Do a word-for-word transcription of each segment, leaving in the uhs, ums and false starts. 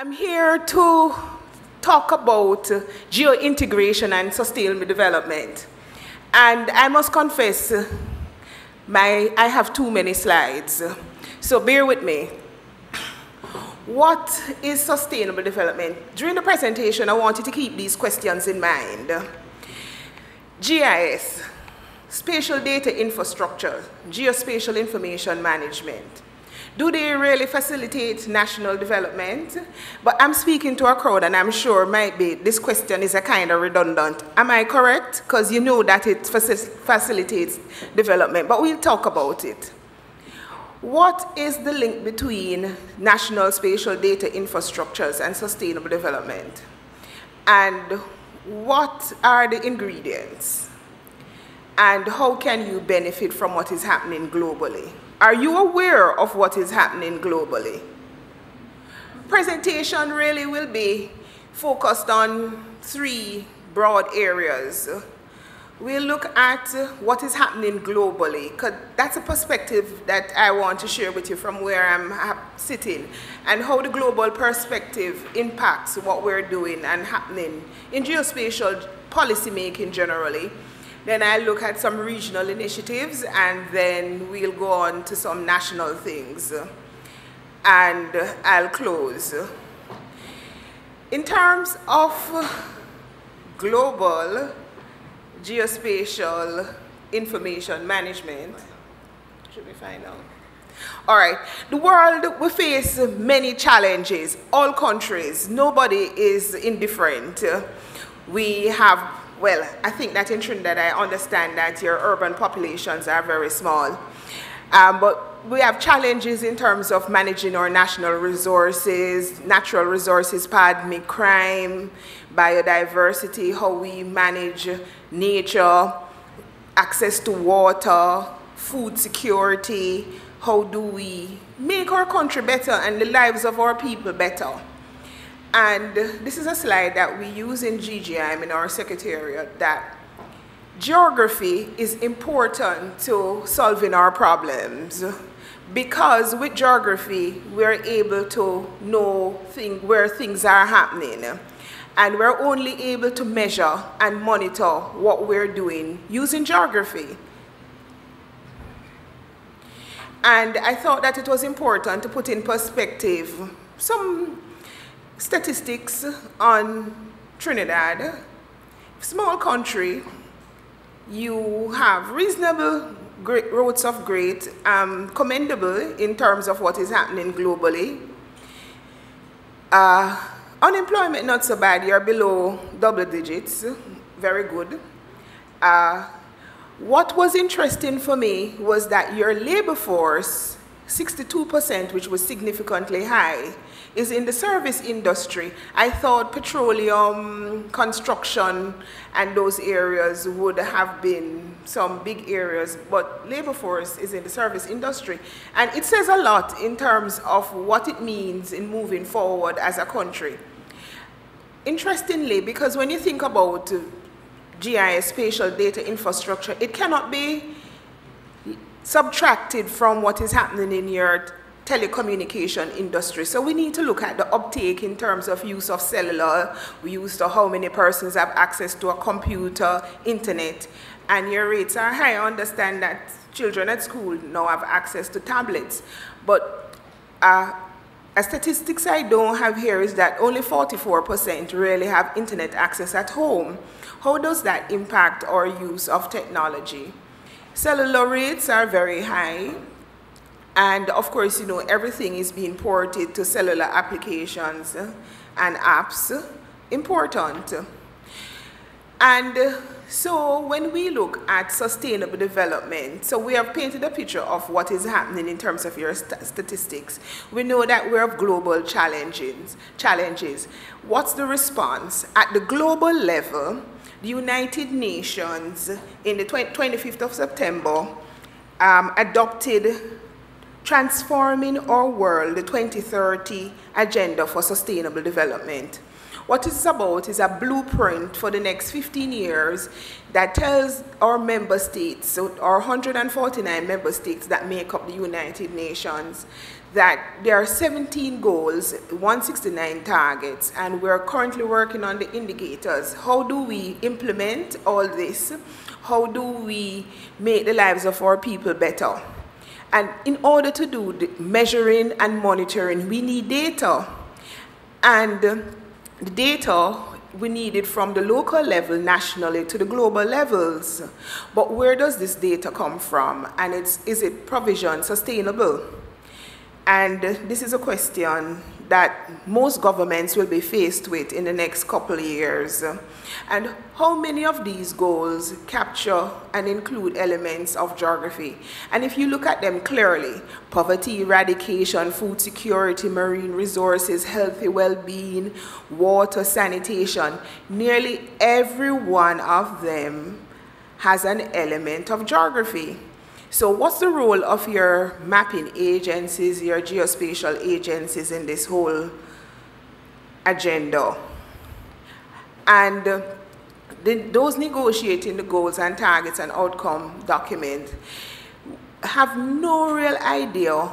I'm here to talk about geo-integration and sustainable development. And I must confess, my, I have too many slides, so bear with me. What is sustainable development? During the presentation, I wanted to keep these questions in mind. G I S, Spatial Data Infrastructure, Geospatial Information Management. Do they really facilitate national development? But I'm speaking to a crowd, and I'm sure might be this question is a kind of redundant. Am I correct? Because you know that it facilitates development, but we'll talk about it. What is the link between national spatial data infrastructures and sustainable development? And what are the ingredients? And how can you benefit from what is happening globally? Are you aware of what is happening globally? Presentation really will be focused on three broad areas. We'll look at what is happening globally, because that's a perspective that I want to share with you from where I'm sitting, and how the global perspective impacts what we're doing and happening in geospatial policymaking generally. Then I look at some regional initiatives, and then we'll go on to some national things. And I'll close. In terms of global geospatial information management, should we find out? All right, the world will face many challenges, all countries, nobody is indifferent. We have Well, I think that in Trinidad, I understand that your urban populations are very small. Um, but we have challenges in terms of managing our national resources, natural resources, pardon me, crime, biodiversity, how we manage nature, access to water, food security, how do we make our country better and the lives of our people better. And this is a slide that we use in G G I M in our secretariat, that geography is important to solving our problems, because with geography we're able to know thing, where things are happening, and we're only able to measure and monitor what we're doing using geography. And I thought that it was important to put in perspective some statistics on Trinidad. Small country, you have reasonable great roads of great, um, commendable in terms of what is happening globally. Uh, unemployment not so bad, you're below double digits, very good. Uh, what was interesting for me was that your labor force, sixty-two percent, which was significantly high, is in the service industry. I thought petroleum, construction, and those areas would have been some big areas, but labor force is in the service industry. And it says a lot in terms of what it means in moving forward as a country. Interestingly, because when you think about G I S, spatial data infrastructure, it cannot be subtracted from what is happening in your telecommunication industry. So we need to look at the uptake in terms of use of cellular, we use to how many persons have access to a computer, internet, and your rates are high. I understand that children at school now have access to tablets, but uh, a statistics I don't have here is that only forty-four percent really have internet access at home. How does that impact our use of technology? Cellular rates are very high, And of course, you know, everything is being ported to cellular applications and apps. Important. And so when we look at sustainable development, so we have painted a picture of what is happening in terms of your st statistics. We know that we have global challenges. Challenges. What's the response? At the global level, the United Nations, in the twenty-fifth of September, um, adopted Transforming Our World, the twenty thirty Agenda for Sustainable Development. What it's about is a blueprint for the next fifteen years that tells our member states, so our one hundred forty-nine member states that make up the United Nations, that there are seventeen goals, one hundred sixty-nine targets, and we're currently working on the indicators. How do we implement all this? How do we make the lives of our people better? And in order to do the measuring and monitoring, we need data. And the data, we need it from the local level nationally to the global levels. But where does this data come from? And it's, is it provision sustainable? And this is a question that most governments will be faced with in the next couple of years. And how many of these goals capture and include elements of geography? And if you look at them clearly, poverty eradication, food security, marine resources, healthy well-being, water, sanitation, nearly every one of them has an element of geography. So what's the role of your mapping agencies, your geospatial agencies in this whole agenda? And the, those negotiating the goals and targets and outcome document have no real idea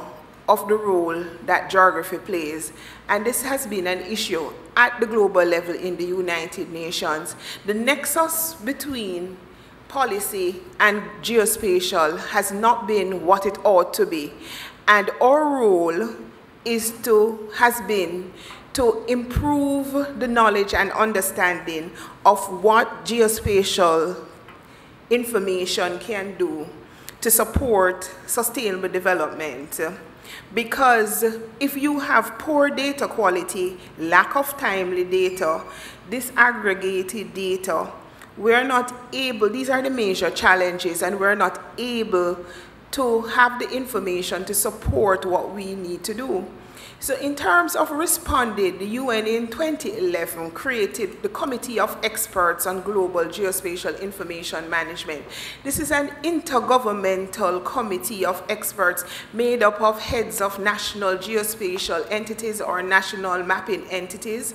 of the role that geography plays. And this has been an issue at the global level in the United Nations. The nexus between policy and geospatial has not been what it ought to be, and our role is to has been to improve the knowledge and understanding of what geospatial information can do to support sustainable development. Because if you have poor data quality, lack of timely data, disaggregated data, we're not able, these are the major challenges, and we're not able to have the information to support what we need to do. So in terms of responding, the U N in twenty eleven created the Committee of Experts on Global Geospatial Information Management. This is an intergovernmental committee of experts made up of heads of national geospatial entities or national mapping entities.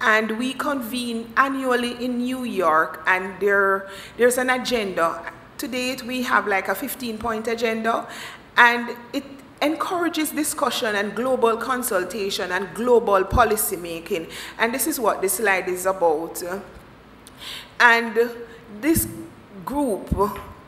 And we convene annually in New York, and there, there's an agenda. To date, we have like a fifteen-point agenda, and it encourages discussion and global consultation and global policy making. And this is what this slide is about. And this group,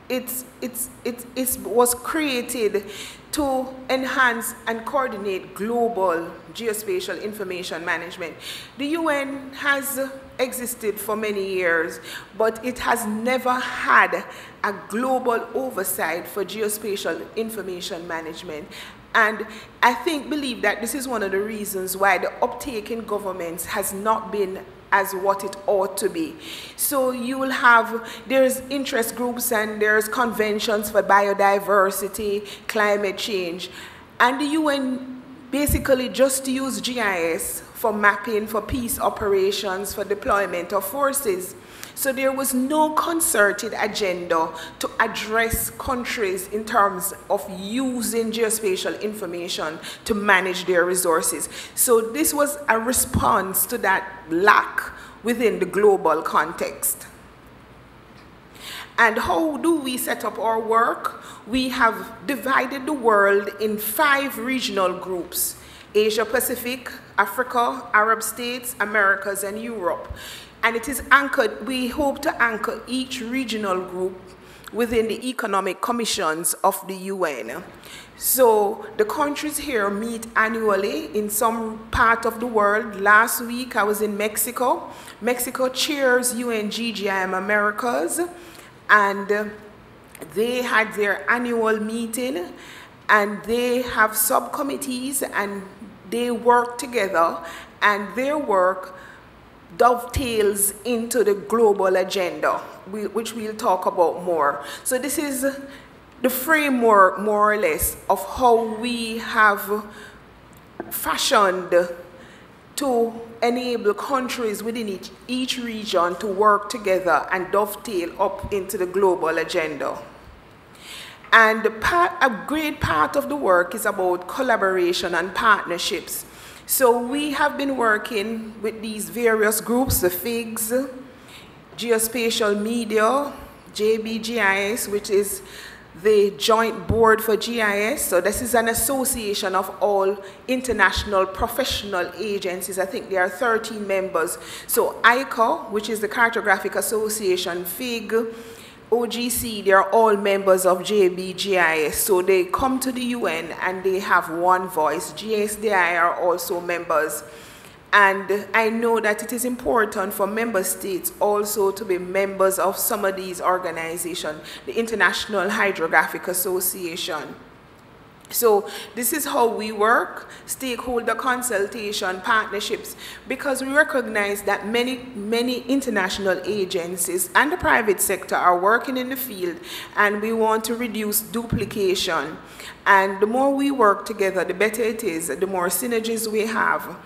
it's, it's, it's, it was created to enhance and coordinate global geospatial information management. The U N has existed for many years, but it has never had a global oversight for geospatial information management. And I think, believe that this is one of the reasons why the uptake in governments has not been as what it ought to be. So you will have, there's interest groups and there's conventions for biodiversity, climate change, and the U N basically just use G I S for mapping, for peace operations, for deployment of forces. So there was no concerted agenda to address countries in terms of using geospatial information to manage their resources. So this was a response to that lack within the global context. And how do we set up our work? We have divided the world in five regional groups: Asia Pacific, Africa, Arab states, Americas, and Europe. And it is anchored, we hope to anchor each regional group within the economic commissions of the U N. So the countries here meet annually in some part of the world. Last week I was in Mexico. Mexico chairs U N G G I M Americas, and they had their annual meeting, and they have subcommittees and they work together, and their work dovetails into the global agenda, which we'll talk about more. So this is the framework, more or less, of how we have fashioned to enable countries within each, each region to work together and dovetail up into the global agenda. And a, part, a great part of the work is about collaboration and partnerships. So we have been working with these various groups, the FIGS, Geospatial Media, J B G I S, which is the Joint Board for G I S. So this is an association of all international professional agencies. I think there are thirteen members. So I C A, which is the Cartographic Association, FIG, O G C, they are all members of J B G I S. So they come to the U N and they have one voice. G S D I are also members. And I know that it is important for member states also to be members of some of these organizations, the International Hydrographic Association. So this is how we work, stakeholder consultation, partnerships, because we recognize that many, many international agencies and the private sector are working in the field, and we want to reduce duplication. And the more we work together, the better it is, the more synergies we have.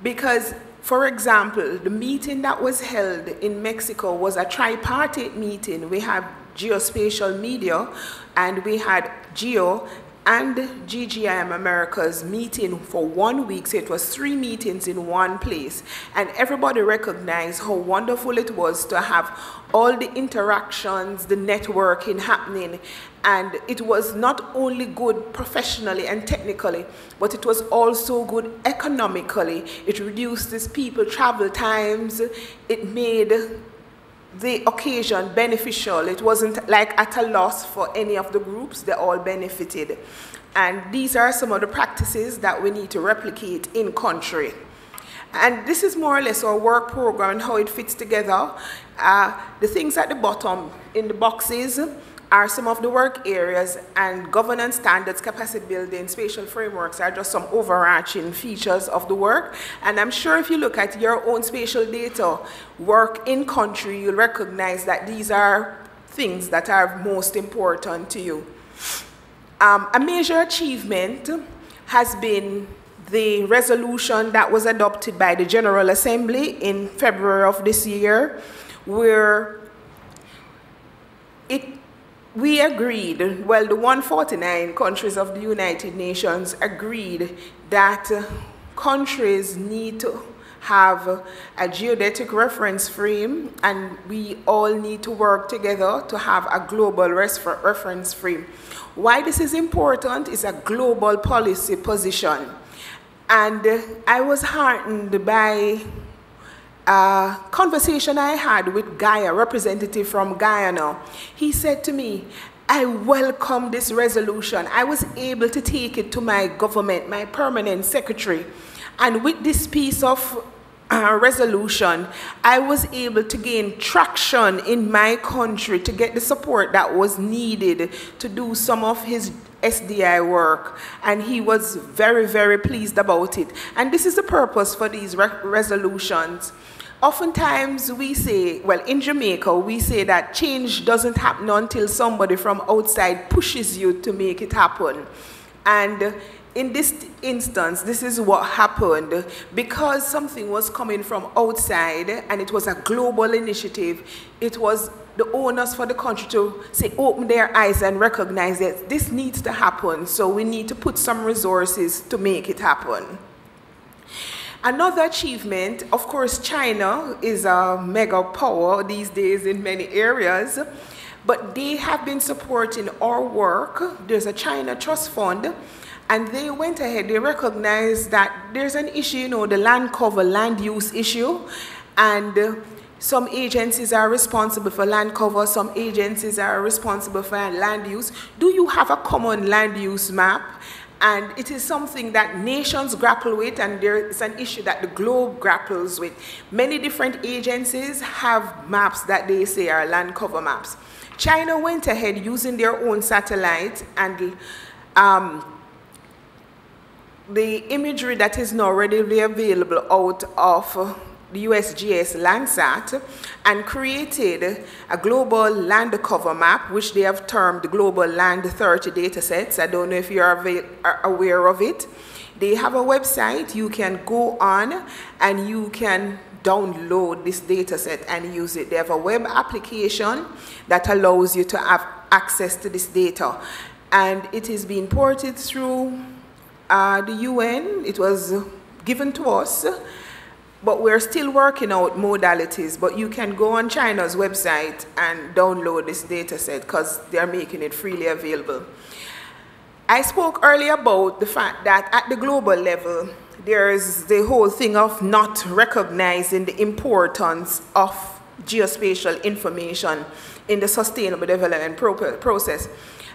Because, for example, the meeting that was held in Mexico was a tripartite meeting. We had Geospatial Media, and we had Geo and G G I M Americas meeting for one week. So it was three meetings in one place. And everybody recognized how wonderful it was to have all the interactions, the networking happening. And it was not only good professionally and technically, but it was also good economically. It reduces people travel times. It made the occasion beneficial. It wasn't like at a loss for any of the groups. They all benefited. And these are some of the practices that we need to replicate in country. And this is more or less our work program and how it fits together. Uh, the things at the bottom in the boxes are some of the work areas, and governance standards, capacity building, spatial frameworks are just some overarching features of the work. And I'm sure if you look at your own spatial data work in country, you'll recognize that these are things that are most important to you. Um, a major achievement has been the resolution that was adopted by the General Assembly in February of this year, where it we agreed, well, the one hundred forty-nine countries of the United Nations agreed that countries need to have a geodetic reference frame, and we all need to work together to have a global reference frame. Why this is important is a global policy position. And I was heartened by a conversation I had with Gaia, representative from Guyana. He said to me, I welcome this resolution. I was able to take it to my government, my permanent secretary. And with this piece of uh, resolution, I was able to gain traction in my country to get the support that was needed to do some of his S D I work, and he was very, very pleased about it. And this is the purpose for these re resolutions. Oftentimes we say, well, in Jamaica, we say that change doesn't happen until somebody from outside pushes you to make it happen. And in this instance, this is what happened. Because something was coming from outside, and it was a global initiative, it was the onus for the country to say, open their eyes and recognize that this needs to happen, so we need to put some resources to make it happen. Another achievement, of course, China is a mega power these days in many areas, but they have been supporting our work. There's a China Trust Fund, and they went ahead, they recognized that there's an issue, you know, the land cover, land use issue, and uh, some agencies are responsible for land cover, some agencies are responsible for land use. Do you have a common land use map? And it is something that nations grapple with, and there is an issue that the globe grapples with. Many different agencies have maps that they say are land cover maps. China went ahead using their own satellite and um, the imageady that is now readily available out of the U S G S Landsat, and created a global land cover map, which they have termed the Global Land thirty datasets. I don't know if you are aware of it. They have a website. You can go on and you can download this dataset and use it. They have a web application that allows you to have access to this data. And it is being ported through uh, the U N. It was given to us, but we're still working out modalities. But you can go on China's website and download this data set because they're making it freely available. I spoke earlier about the fact that at the global level, there's the whole thing of not recognizing the importance of geospatial information in the sustainable development process.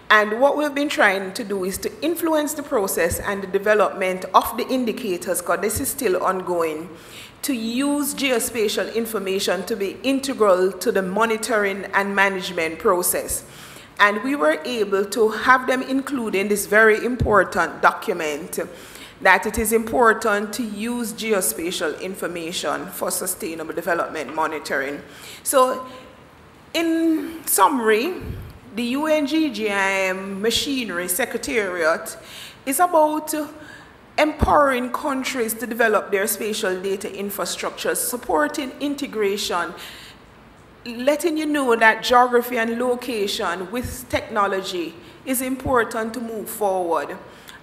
And what we've been trying to do is to influence the process and the development of the indicators, because this is still ongoing, to use geospatial information to be integral to the monitoring and management process. And we were able to have them included in this very important document, that it is important to use geospatial information for sustainable development monitoring. So, in summary, the U N G G I M Machinery Secretariat is about empowering countries to develop their spatial data infrastructures, supporting integration, letting you know that geography and location with technology is important to move forward.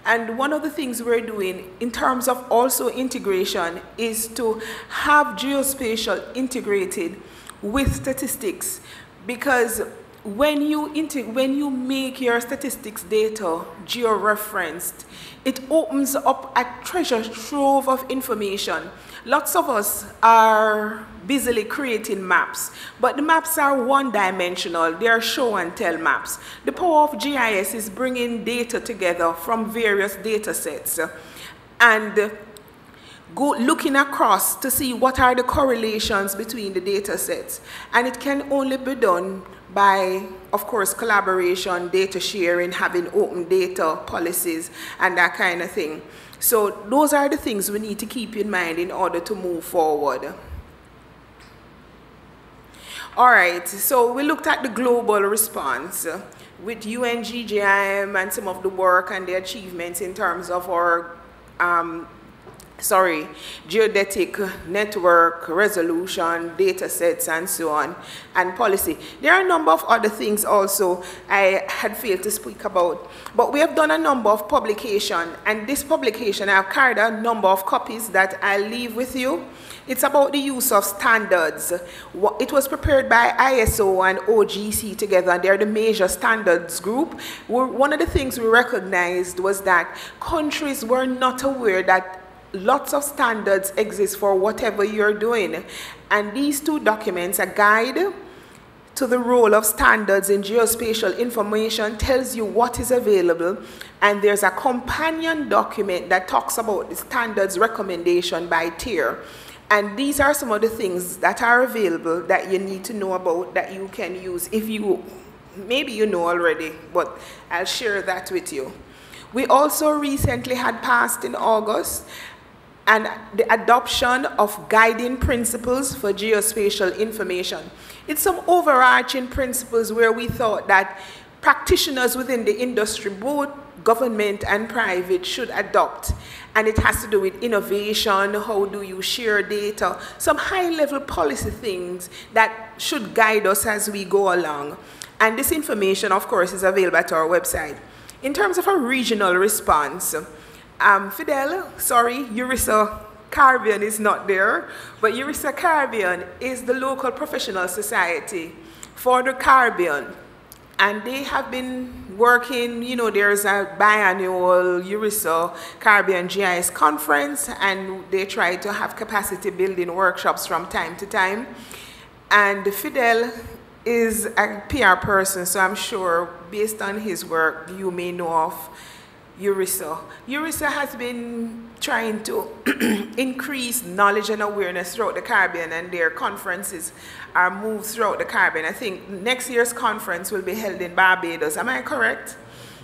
And one of the things we're doing in terms of also integration is to have geospatial integrated with statistics, because When you, inter when you make your statistics data geo-referenced, it opens up a treasure trove of information. Lots of us are busily creating maps, but the maps are one-dimensional. They are show-and-tell maps. The power of G I S is bringing data together from various data sets and go looking across to see what are the correlations between the data sets. And it can only be done by, of course, collaboration, data sharing, having open data policies, and that kind of thing. So those are the things we need to keep in mind in order to move forward. All right, so we looked at the global response with U N G G I M and some of the work and the achievements in terms of our, um, sorry, geodetic network resolution, data sets, and so on, and policy. There are a number of other things also I had failed to speak about, but we have done a number of publications, and this publication, I've carried a number of copies that I'll leave with you. It's about the use of standards. It was prepared by I S O and O G C together, and they're the major standards group. One of the things we recognized was that countries were not aware that lots of standards exist for whatever you're doing. And these two documents, a guide to the role of standards in geospatial information, tells you what is available. And there's a companion document that talks about the standards recommendation by tier. And these are some of the things that are available that you need to know about, that you can use if you, maybe you know already, but I'll share that with you. We also recently had passed in August and the adoption of guiding principles for geospatial information. It's some overarching principles where we thought that practitioners within the industry, both government and private, should adopt. And it has to do with innovation, how do you share data, some high-level policy things that should guide us as we go along. And this information, of course, is available at our website. In terms of a regional response, um, Fidel, sorry, URISA Caribbean is not there, but URISA Caribbean is the local professional society for the Caribbean. And they have been working, you know, there's a biannual URISA Caribbean G I S conference, and they try to have capacity building workshops from time to time. And Fidel is a P R person, so I'm sure based on his work you may know of URISA. URISA has been trying to increase knowledge and awareness throughout the Caribbean, and their conferences are moved throughout the Caribbean. I think next year's conference will be held in Barbados. Am I correct?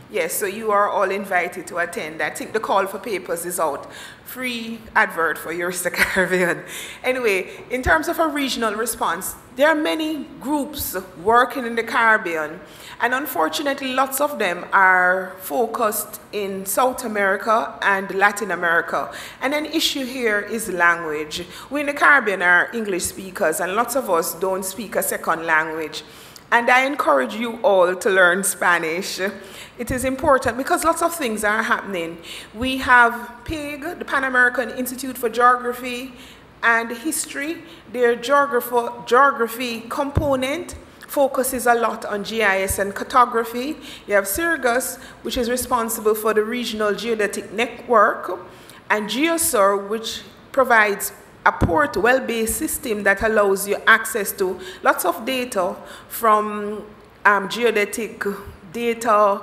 Yes, so you are all invited to attend. I think the call for papers is out. Free advert for URISA Caribbean. Anyway, in terms of a regional response, there are many groups working in the Caribbean, and unfortunately lots of them are focused in South America and Latin America. And an issue here is language. We in the Caribbean are English speakers, and lots of us don't speak a second language. And I encourage you all to learn Spanish. It is important because lots of things are happening. We have PIG, the Pan American Institute for Geography and History. Their geography component focuses a lot on G I S and cartography. You have SIRGAS, which is responsible for the regional geodetic network, and GeoSur, which provides a port well-based system that allows you access to lots of data from um, geodetic data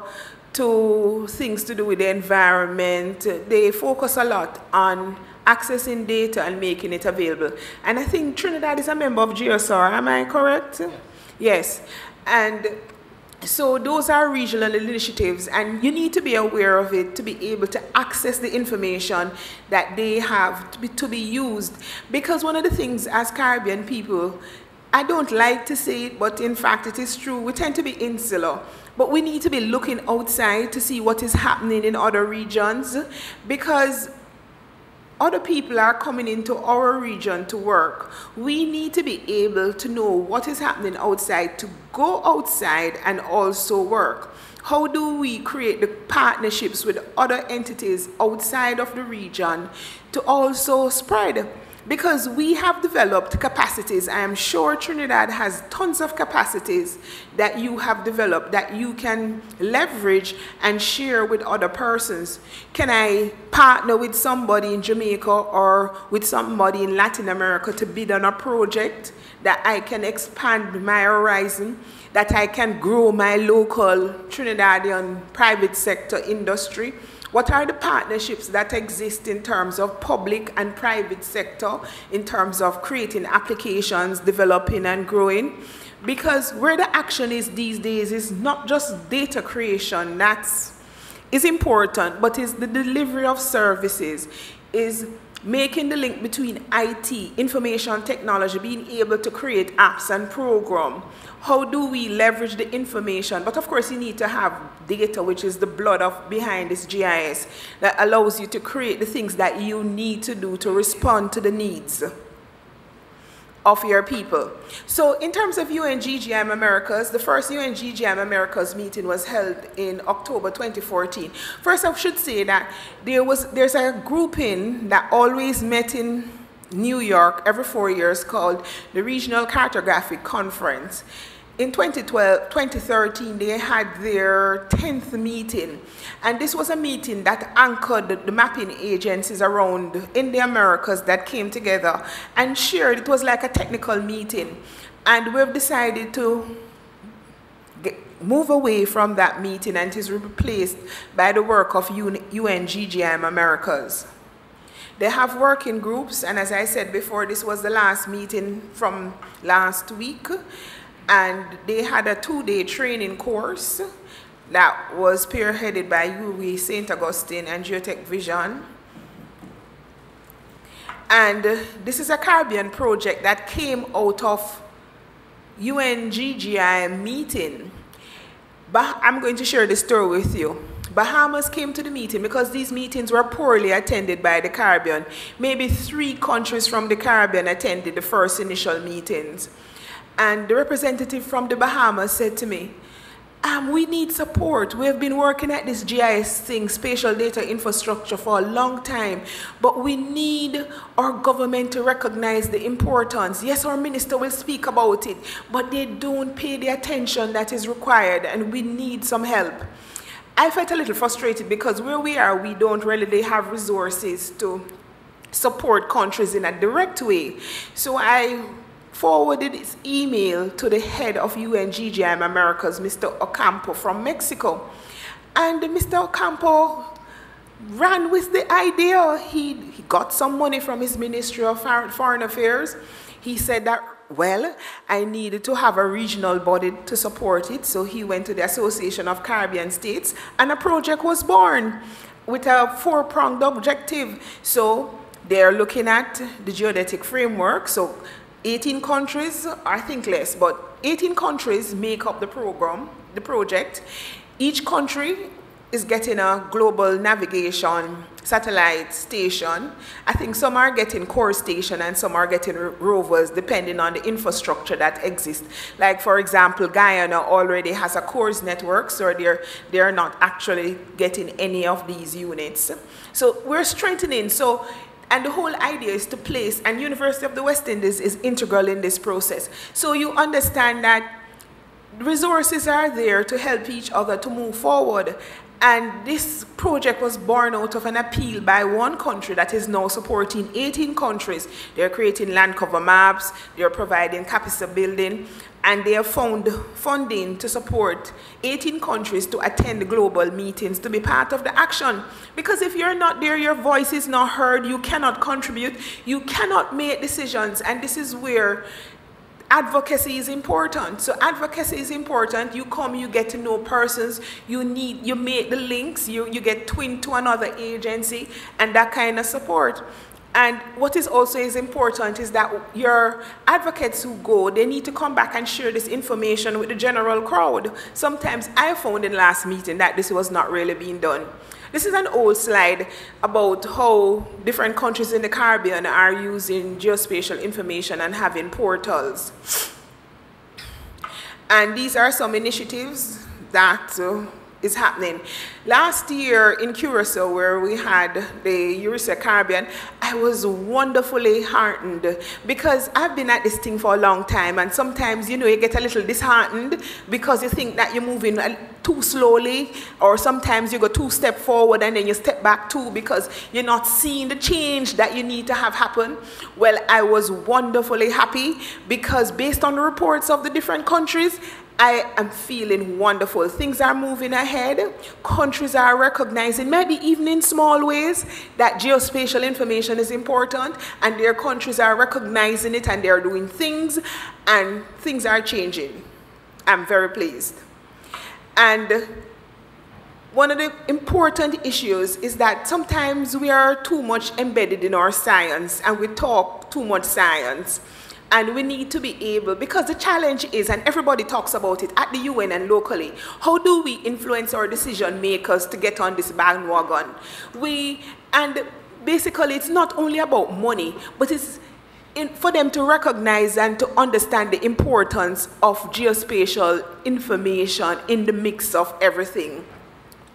to things to do with the environment. They focus a lot on accessing data and making it available. And I think Trinidad is a member of GeoSAR, am I correct? Yes. Yes. And so those are regional initiatives, and you need to be aware of it to be able to access the information that they have to be, to be used. Because one of the things as Caribbean people, I don't like to say it, but in fact it is true, we tend to be insular. But we need to be looking outside to see what is happening in other regions, because other people are coming into our region to work. We need to be able to know what is happening outside, to go outside and also work. How do we create the partnerships with other entities outside of the region to also spread? Because we have developed capacities. I am sure Trinidad has tons of capacities that you have developed that you can leverage and share with other persons. Can I partner with somebody in Jamaica or with somebody in Latin America to bid on a project that I can expand my horizon, that I can grow my local Trinidadian private sector industry? What are the partnerships that exist in terms of public and private sector, in terms of creating applications, developing and growing? Because where the action is these days is not just data creation, that's is important, but is the delivery of services, is making the link between I T, information technology, being able to create apps and program. How do we leverage the information? But of course you need to have data, which is the blood of behind this G I S, that allows you to create the things that you need to do to respond to the needs of your people. So in terms of U N G G I M Americas, the first U N G G I M Americas meeting was held in October twenty fourteen. First, I should say that there was, there's a grouping that always met in New York every four years called the Regional Cartographic Conference. In twenty twelve, twenty thirteen, they had their tenth meeting, and this was a meeting that anchored the mapping agencies around in the Americas that came together and shared. It was like a technical meeting, and we've decided to get, move away from that meeting, and it is replaced by the work of U N G G I M Americas. They have working groups, and as I said before, this was the last meeting from last week. And they had a two-day training course that was spearheaded by U W I, Saint Augustine, and Geotech Vision. And this is a Caribbean project that came out of U N G G I meeting. But I'm going to share this story with you. Bahamas came to the meeting because these meetings were poorly attended by the Caribbean. Maybe three countries from the Caribbean attended the first initial meetings. And the representative from the Bahamas said to me, um, we need support. We have been working at this G I S thing, spatial data infrastructure, for a long time, but we need our government to recognize the importance. Yes, our minister will speak about it, but they don't pay the attention that is required, and we need some help. I felt a little frustrated because where we are, we don't really have resources to support countries in a direct way. So I forwarded his email to the head of U N G G I M Americas, Mister Ocampo from Mexico. And Mister Ocampo ran with the idea. He, he got some money from his Ministry of Foreign Affairs. He said that Well, I needed to have a regional body to support it, so he went to the Association of Caribbean States, and a project was born with a four-pronged objective. So they're looking at the geodetic framework, so eighteen countries, I think less, but eighteen countries make up the program, the project. Each country is getting a global navigation satellite station. I think some are getting core station and some are getting rovers, depending on the infrastructure that exists. Like, for example, Guyana already has a cores network, so they're, they're not actually getting any of these units. So we're strengthening. So, and the whole idea is to place, and University of the West Indies is integral in this process. So you understand that resources are there to help each other to move forward. And this project was born out of an appeal by one country that is now supporting eighteen countries. They're creating land cover maps, they're providing capacity building, and they have found funding to support eighteen countries to attend global meetings, to be part of the action. Because if you're not there, your voice is not heard, you cannot contribute, you cannot make decisions, and this is where advocacy is important. So advocacy is important. You come, you get to know persons, you need, you make the links, you, you get twinned to another agency, and that kind of support. And what is also is important is that your advocates who go, they need to come back and share this information with the general crowd. Sometimes I found in last meeting that this was not really being done. This is an old slide about how different countries in the Caribbean are using geospatial information and having portals. And these are some initiatives that uh, is happening. Last year in Curacao, where we had the URISA Caribbean, I was wonderfully heartened because I've been at this thing for a long time, and sometimes, you know, you get a little disheartened because you think that you're moving too slowly, or sometimes you go two steps forward and then you step back too because you're not seeing the change that you need to have happen. Well, I was wonderfully happy because based on the reports of the different countries, I am feeling wonderful. Things are moving ahead. Countries are recognizing, maybe even in small ways, that geospatial information is important, and their countries are recognizing it, and they're doing things, and things are changing. I'm very pleased. And one of the important issues is that sometimes we are too much embedded in our science, and we talk too much science. And we need to be able, because the challenge is, and everybody talks about it at the U N and locally, how do we influence our decision makers to get on this bandwagon? We, and basically it's not only about money, but it's in, for them to recognize and to understand the importance of geospatial information in the mix of everything.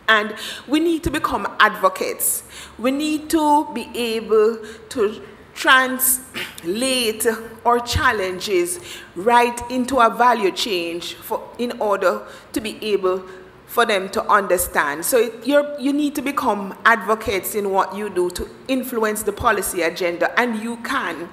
And we need to become advocates. We need to be able to translate our challenges right into a value change for, in order to be able for them to understand. So you're, you need to become advocates in what you do to influence the policy agenda, and you can.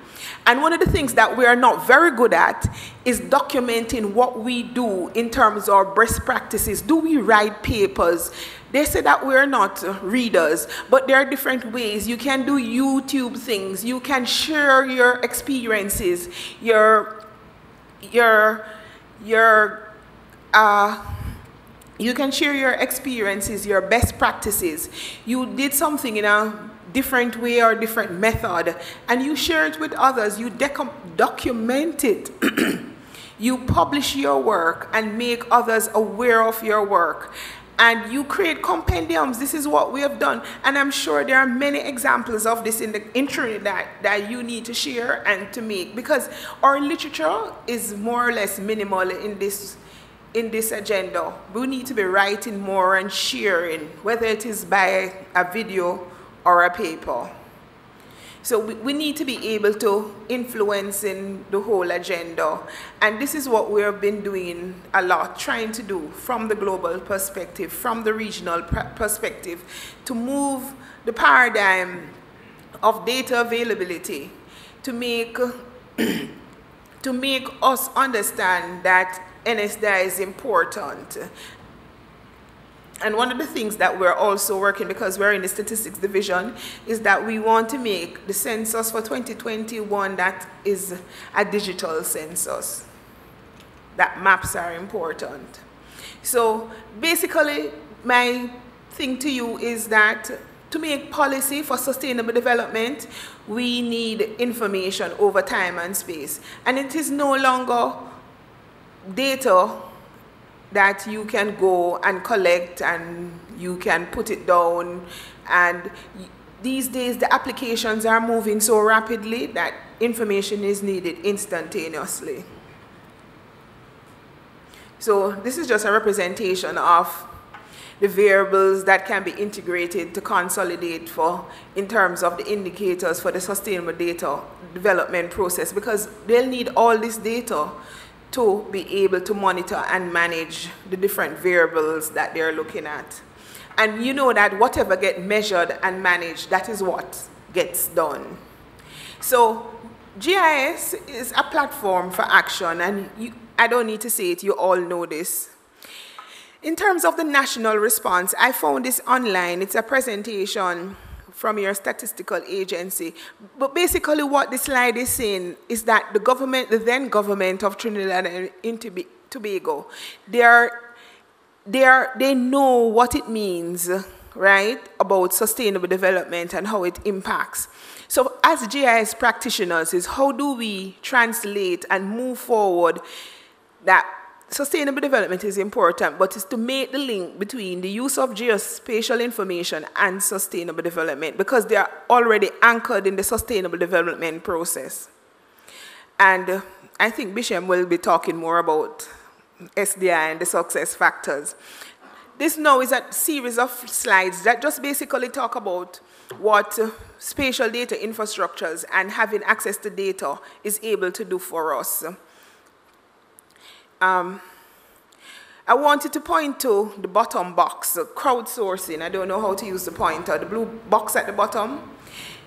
And one of the things that we are not very good at is documenting what we do in terms of best practices. Do we write papers? They say that we're not readers, but there are different ways. You can do YouTube things. You can share your experiences, your, your, your, uh, you can share your experiences, your best practices. You did something in a different way or different method, and you share it with others. You document it. You publish your work and make others aware of your work. And you create compendiums. This is what we have done. And I'm sure there are many examples of this in the intro that, that you need to share and to make, because our literature is more or less minimal in this, in this agenda. We need to be writing more and sharing, whether it is by a video or a paper. So we, we need to be able to influence in the whole agenda. And this is what we have been doing a lot, trying to do from the global perspective, from the regional perspective, to move the paradigm of data availability, to make, to make us understand that N S D I is important. And one of the things that we're also working, because we're in the statistics division, is that we want to make the census for twenty twenty one that is a digital census. That maps are important. So basically, my thing to you is that to make policy for sustainable development, we need information over time and space. And it is no longer data that you can go and collect and you can put it down. And these days, the applications are moving so rapidly that information is needed instantaneously. So this is just a representation of the variables that can be integrated to consolidate for in terms of the indicators for the sustainable data development process, because they'll need all this data to be able to monitor and manage the different variables that they're looking at. And you know that whatever gets measured and managed, that is what gets done. So G I S is a platform for action, and you, I don't need to say it, you all know this. In terms of the national response, I found this online. It's a presentation from your statistical agency. But basically what this slide is saying is that the government, the then government of Trinidad and Tobago, they, are, they, are, they know what it means, right, about sustainable development and how it impacts. So as G I S practitioners, is how do we translate and move forward that sustainable development is important, but it's to make the link between the use of geospatial information and sustainable development, because they are already anchored in the sustainable development process. And uh, I think Bisham will be talking more about S D I and the success factors. This now is a series of slides that just basically talk about what uh, spatial data infrastructures and having access to data is able to do for us. Um, I wanted to point to the bottom box, crowdsourcing. I don't know how to use the pointer, the blue box at the bottom.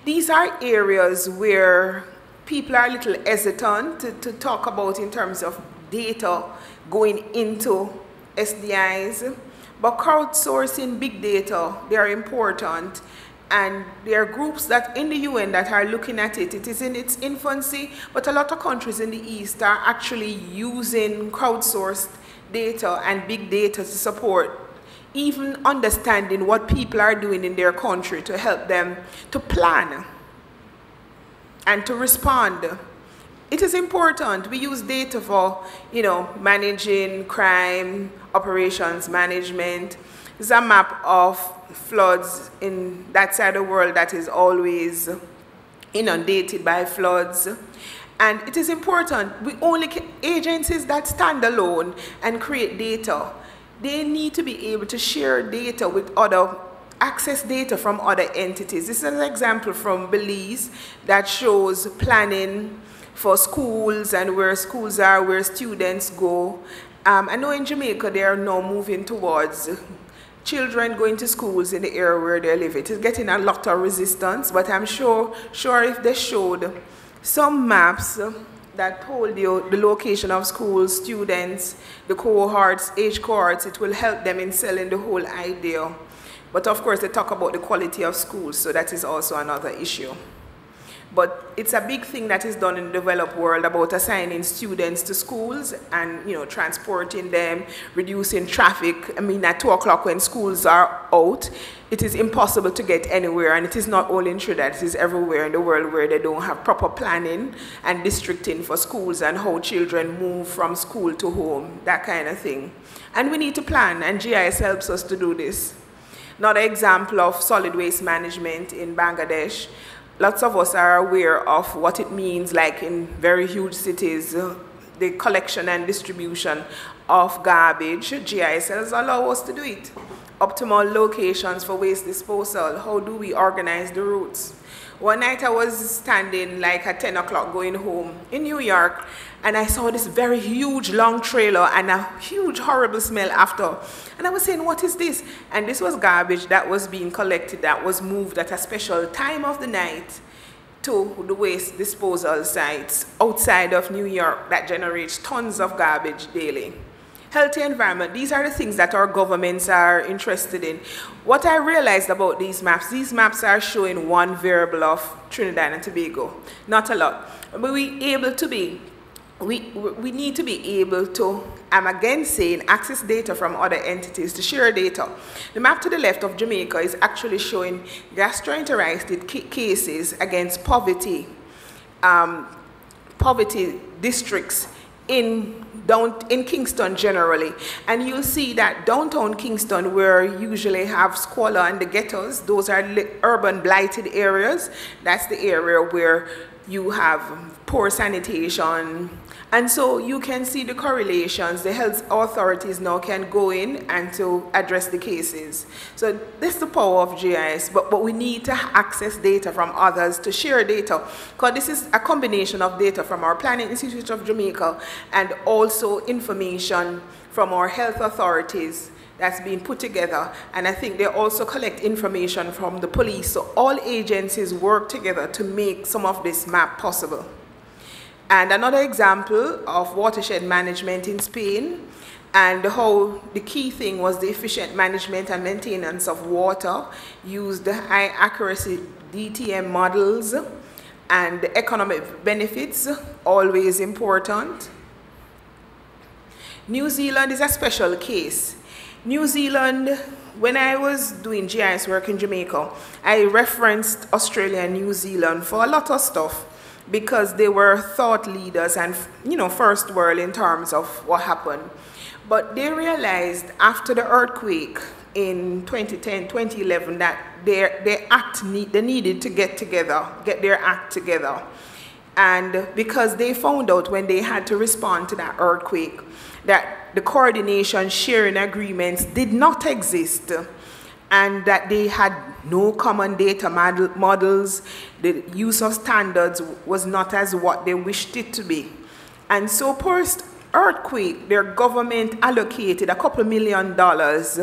These are areas where people are a little hesitant to, to talk about in terms of data going into S D Is. But crowdsourcing, big data, they are important. And there are groups that in the U N that are looking at it. It is in its infancy, but a lot of countries in the East are actually using crowdsourced data and big data to support even understanding what people are doing in their country to help them to plan and to respond. It is important. We use data for, you know, managing crime, operations management. There's a map of floods in that side of the world that is always inundated by floods. And it is important. We only can, agencies that stand alone and create data, they need to be able to share data with other, access data from other entities. This is an example from Belize that shows planning for schools and where schools are, where students go. Um, I know in Jamaica they are now moving towards children going to schools in the area where they live. It is getting a lot of resistance, but I'm sure, sure if they showed some maps that told you the location of schools, students, the cohorts, age cohorts, it will help them in selling the whole idea. But of course, they talk about the quality of schools, so that is also another issue. But it's a big thing that is done in the developed world about assigning students to schools and, you know, transporting them, reducing traffic. I mean, at two o'clock when schools are out, it is impossible to get anywhere. And it is not only in Trinidad, it is everywhere in the world where they don't have proper planning and districting for schools and how children move from school to home, that kind of thing. And we need to plan, and G I S helps us to do this. Another example of solid waste management in Bangladesh. Lots of us are aware of what it means, like in very huge cities, uh, the collection and distribution of garbage. G I S allow us to do it. Optimal locations for waste disposal. How do we organize the routes? One night I was standing like at ten o'clock going home in New York, and I saw this very huge long trailer and a huge horrible smell after. And I was saying, what is this? And this was garbage that was being collected, that was moved at a special time of the night to the waste disposal sites outside of New York that generates tons of garbage daily. Healthy environment, these are the things that our governments are interested in. What I realized about these maps, these maps are showing one variable of Trinidad and Tobago, not a lot. But we able to be, we, we need to be able to, I'm again saying, access data from other entities to share data. The map to the left of Jamaica is actually showing gastroenteritis cases against poverty, um, poverty districts in Down, in Kingston generally, and you'll see that downtown Kingston, where you usually have squalor and the ghettos, those are urban blighted areas. That's the area where you have poor sanitation. And so you can see the correlations. The health authorities now can go in and to address the cases. So this is the power of G I S, but, but we need to access data from others to share data, because this is a combination of data from our Planning Institute of Jamaica and also information from our health authorities that's been put together. And I think they also collect information from the police. So all agencies work together to make some of this map possible. And another example of watershed management in Spain, and the whole, the key thing was the efficient management and maintenance of water, used the high accuracy D T M models, and the economic benefits, always important. New Zealand is a special case. New Zealand, when I was doing G I S work in Jamaica, I referenced Australia and New Zealand for a lot of stuff, because they were thought leaders and, you know, first world in terms of what happened. But they realized after the earthquake in twenty ten, twenty eleven, that their, their act need, they needed to get together, get their act together. And because they found out when they had to respond to that earthquake that the coordination sharing agreements did not exist, and that they had no common data model, models, the use of standards was not as what they wished it to be. And so post-earthquake, their government allocated a couple million dollars,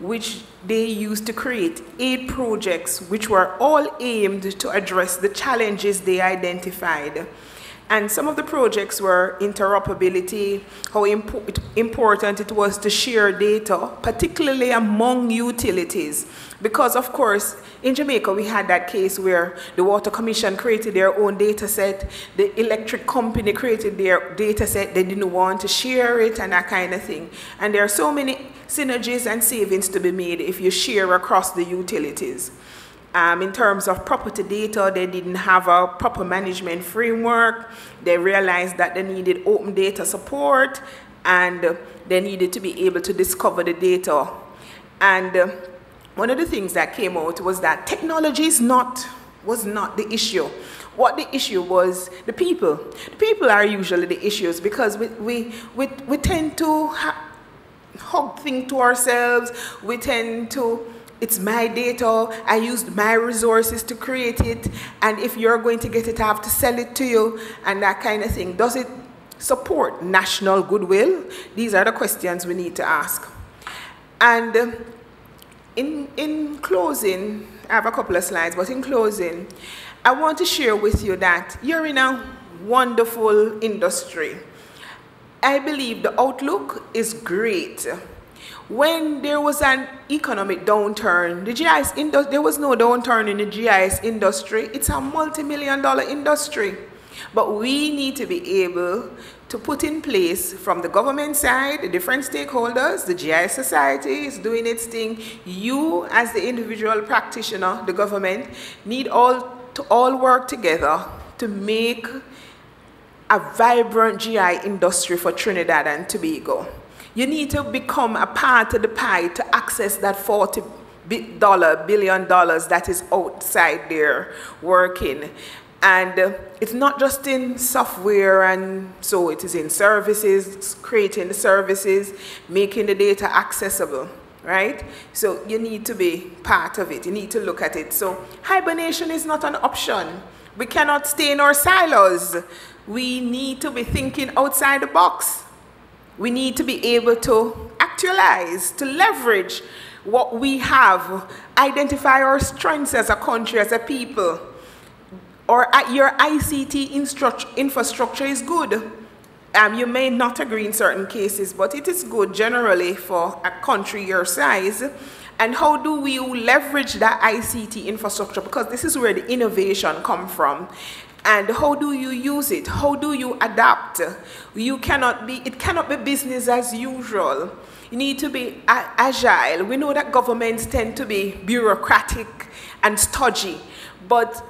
which they used to create eight projects, which were all aimed to address the challenges they identified. And some of the projects were interoperability, how impo important it was to share data, particularly among utilities. Because of course, in Jamaica, we had that case where the Water Commission created their own data set, the electric company created their data set, they didn't want to share it and that kind of thing. And there are so many synergies and savings to be made if you share across the utilities. Um, in terms of property data, they didn't have a proper management framework. They realized that they needed open data support, and they needed to be able to discover the data. And uh, one of the things that came out was that technology is not, was not the issue. What the issue was, the people. The people are usually the issues, because we, we, we, we tend to ha hug things to ourselves. We tend to... It's my data, I used my resources to create it, and if you're going to get it, I have to sell it to you, and that kind of thing. Does it support national goodwill? These are the questions we need to ask. And um, in, in closing, I have a couple of slides, but in closing, I want to share with you that you're in a wonderful industry. I believe the outlook is great. When there was an economic downturn, the G I S industry, there was no downturn in the G I S industry. It's a multi-million dollar industry. But we need to be able to put in place, from the government side, the different stakeholders, the G I S society is doing its thing. You, as the individual practitioner, the government, need all to all work together to make a vibrant G I industry for Trinidad and Tobago. You need to become a part of the pie to access that forty billion dollars that is outside there working. And uh, it's not just in software, and so it is in services, it's creating the services, making the data accessible, right? So you need to be part of it. You need to look at it. So hibernation is not an option. We cannot stay in our silos. We need to be thinking outside the box. We need to be able to actualize, to leverage what we have, identify our strengths as a country, as a people. Or your I C T infrastructure is good. Um, you may not agree in certain cases, but it is good generally for a country your size. And how do we leverage that I C T infrastructure? Because this is where the innovation comes from. And how do you use it? How do you adapt? You cannot be, it cannot be business as usual. You need to be agile. We know that governments tend to be bureaucratic and stodgy, but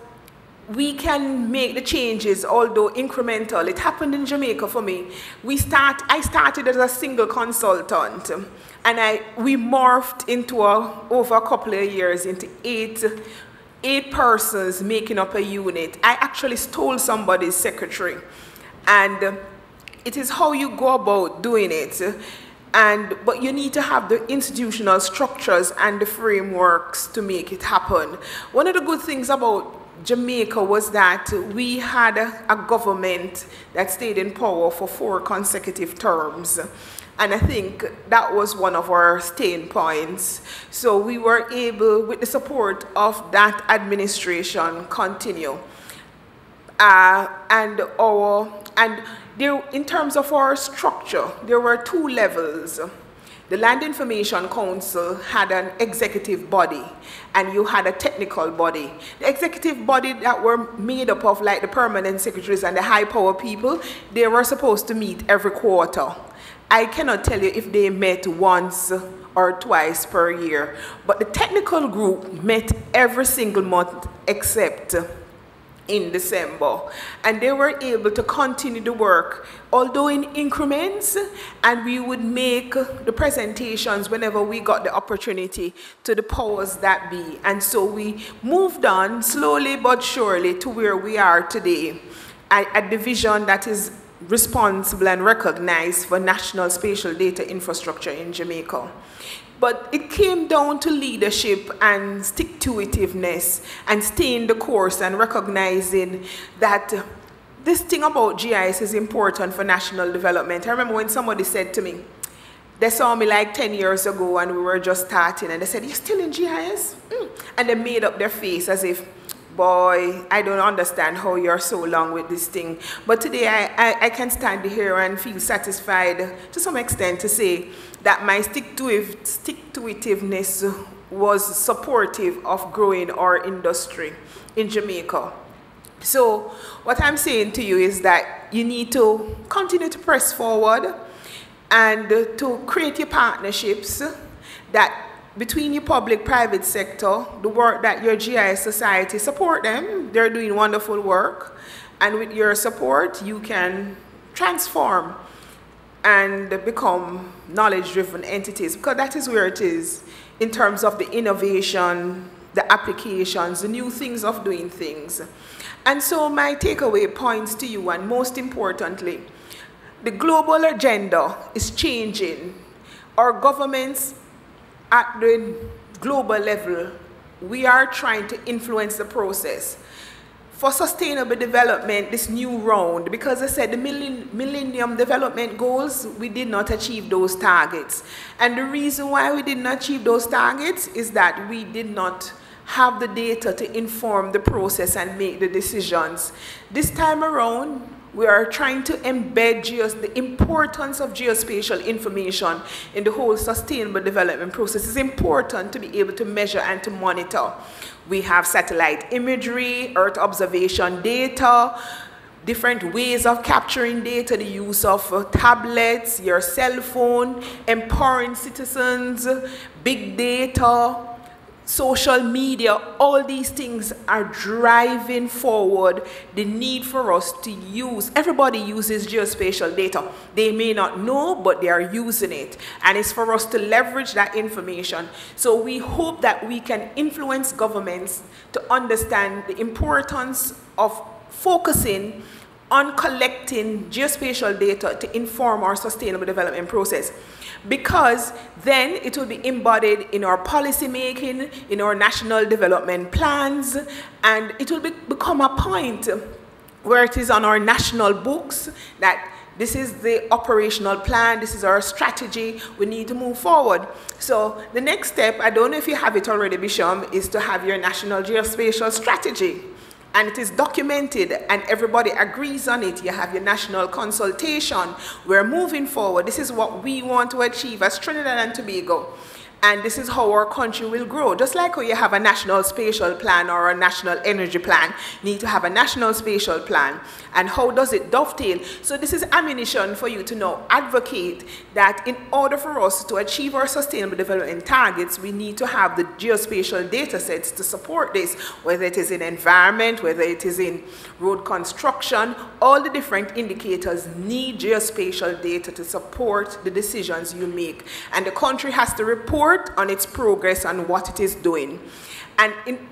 we can make the changes, although incremental. It happened in Jamaica for me. We start, I started as a single consultant, and I, we morphed into, a, over a couple of years, into eight eight persons making up a unit. I actually stole somebody's secretary. And it is how you go about doing it. And, but you need to have the institutional structures and the frameworks to make it happen. One of the good things about Jamaica was that we had a, a government that stayed in power for four consecutive terms. And I think that was one of our staying points. So we were able, with the support of that administration, continue. Uh, and our, and there, in terms of our structure, there were two levels. The Land Information Council had an executive body, and you had a technical body. The executive body that were made up of like the permanent secretaries and the high power people, they were supposed to meet every quarter. I cannot tell you if they met once or twice per year, but the technical group met every single month except in December, and they were able to continue the work, although in increments, and we would make the presentations whenever we got the opportunity to the powers that be. And so we moved on slowly but surely to where we are today, a, a division that is responsible and recognized for national spatial data infrastructure in Jamaica. But it came down to leadership and stick-to-itiveness and staying the course and recognizing that this thing about G I S is important for national development. I remember when somebody said to me, they saw me like ten years ago and we were just starting, and they said, "You're still in G I S?" Mm. And they made up their face as if, "Boy, I don't understand how you're so long with this thing." But today I, I, I can stand here and feel satisfied to some extent to say that my stick-to-it, stick-to-itiveness was supportive of growing our industry in Jamaica. So what I'm saying to you is that you need to continue to press forward and to create your partnerships that between your public, private sector, the work that your G I S society, support them. They're doing wonderful work. And with your support, you can transform and become knowledge-driven entities, because that is where it is in terms of the innovation, the applications, the new things of doing things. And so my takeaway points to you, and most importantly, the global agenda is changing. Our governments at the global level, we are trying to influence the process. For sustainable development, this new round, because I said the Millennium Development Goals, we did not achieve those targets. And the reason why we didn't achieve those targets is that we did not have the data to inform the process and make the decisions. This time around, we are trying to embed the importance of geospatial information in the whole sustainable development process. It's important to be able to measure and to monitor. We have satellite imagery, earth observation data, different ways of capturing data, the use of uh, tablets, your cell phone, empowering citizens, big data, social media. All these things are driving forward the need for us to use. Everybody uses geospatial data. They may not know, but they are using it. And it's for us to leverage that information. So we hope that we can influence governments to understand the importance of focusing on collecting geospatial data to inform our sustainable development process, because then it will be embodied in our policy making, in our national development plans, and it will be, become a point where it is on our national books that this is the operational plan, this is our strategy, we need to move forward. So the next step, I don't know if you have it already, Bisham, is to have your national geospatial strategy. and it is documented and everybody agrees on it, you have your national consultation, we're moving forward, this is what we want to achieve as Trinidad and Tobago, and this is how our country will grow. Just like how you have a national spatial plan or a national energy plan, you need to have a national spatial plan, and how does it dovetail? So this is ammunition for you to now advocate that in order for us to achieve our sustainable development targets, we need to have the geospatial data sets to support this, whether it is in environment, whether it is in road construction, all the different indicators need geospatial data to support the decisions you make, and the country has to report on its progress and what it is doing. And in,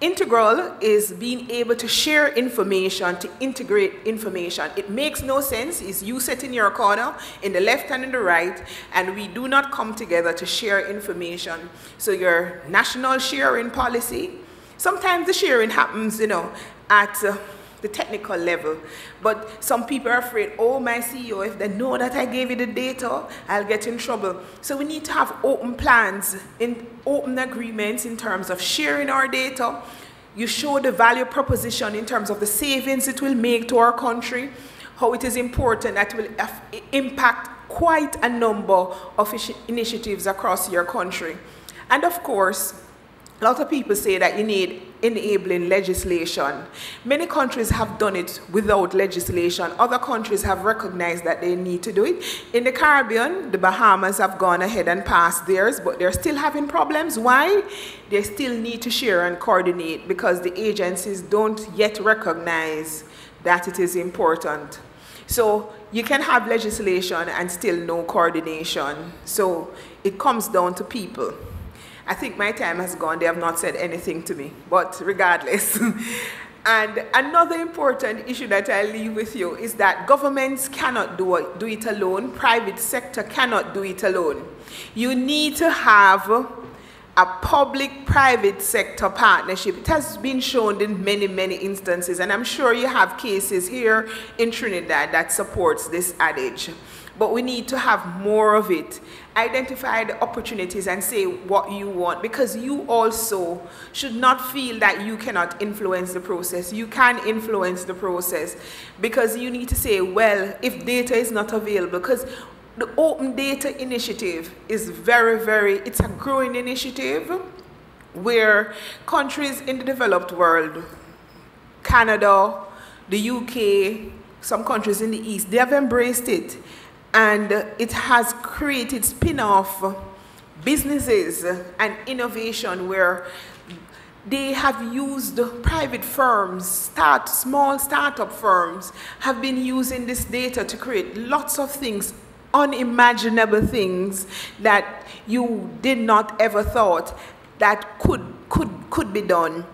integral is being able to share information, to integrate information. It makes no sense, is you sit in your corner, in the left and in the right, and we do not come together to share information. So your national sharing policy, sometimes the sharing happens, you know, at uh, the technical level, but some people are afraid, oh, my C E O, if they know that I gave you the data, I'll get in trouble. So we need to have open plans, in open agreements in terms of sharing our data. You show the value proposition in terms of the savings it will make to our country, how it is important that will impact quite a number of initiatives across your country. And of course, a lot of people say that you need enabling legislation. Many countries have done it without legislation. Other countries have recognized that they need to do it. In the Caribbean, the Bahamas have gone ahead and passed theirs, but they're still having problems. Why? They still need to share and coordinate because the agencies don't yet recognize that it is important. So you can have legislation and still no coordination. So it comes down to people. I think my time has gone, they have not said anything to me, but regardless. And another important issue that I leave with you is that governments cannot do it, do it alone, private sector cannot do it alone. You need to have a public-private sector partnership. It has been shown in many, many instances, and I'm sure you have cases here in Trinidad that supports this adage. But we need to have more of it. Identify the opportunities and say what you want, because you also should not feel that you cannot influence the process. You can influence the process, because you need to say, well, if data is not available, because the Open Data Initiative is very, very, it's a growing initiative where countries in the developed world, Canada, the U K, some countries in the East, they have embraced it. And it has created spin-off businesses and innovation where they have used private firms, start, small startup firms, have been using this data to create lots of things, unimaginable things that you did not ever thought that could, could, could be done.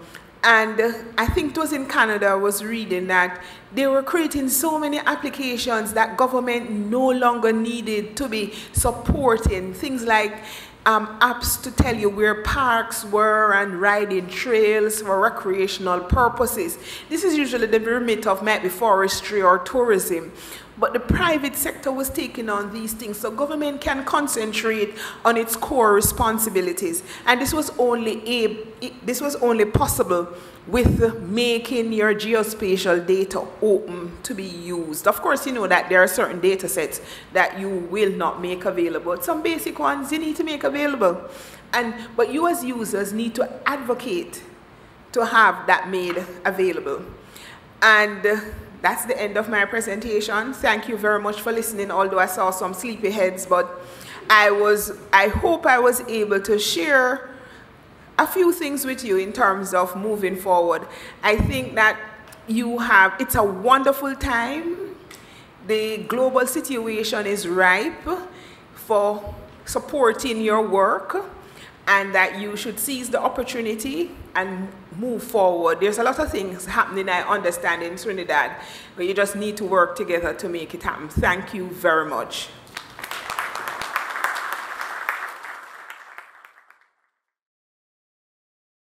And I think it was in Canada, I was reading that they were creating so many applications that government no longer needed to be supporting. Things like um, apps to tell you where parks were and riding trails for recreational purposes. This is usually the remit of maybe forestry or tourism. But the private sector was taking on these things, so government can concentrate on its core responsibilities. And this was only, a, this was only possible with making your geospatial data open to be used. Of course, you know that there are certain data sets that you will not make available. Some basic ones you need to make available. And, but you as users need to advocate to have that made available. And uh, that's the end of my presentation. Thank you very much for listening, although I saw some sleepy heads, but I was, I hope I was able to share a few things with you in terms of moving forward. I think that you have, it's a wonderful time. The global situation is ripe for supporting your work, and that you should seize the opportunity and move forward. There's a lot of things happening, I understand, in Trinidad, but you just need to work together to make it happen. Thank you very much.